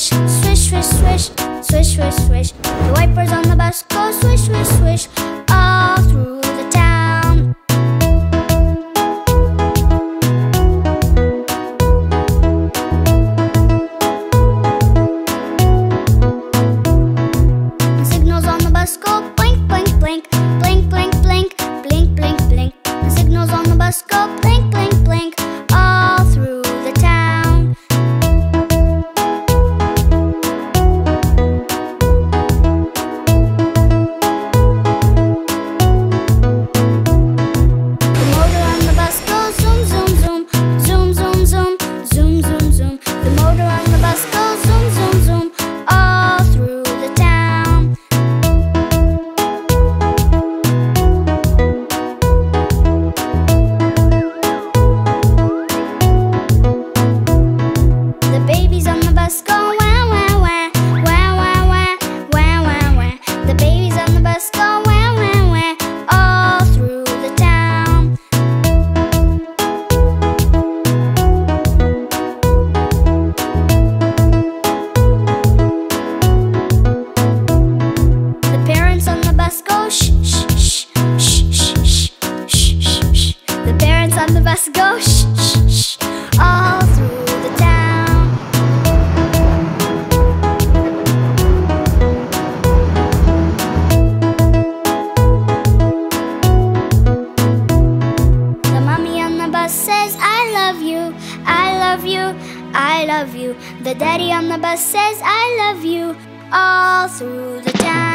swish, swish, swish, swish, swish, swish, swish. The wipers on the bus go swish, swish, swish, all through the town. The signals on the bus go blink, blink, blink, blink, blink, blink, blink, blink, blink. The signals on the bus go blink, blink, blink, all through. I love you. The daddy on the bus says I love you all through the town.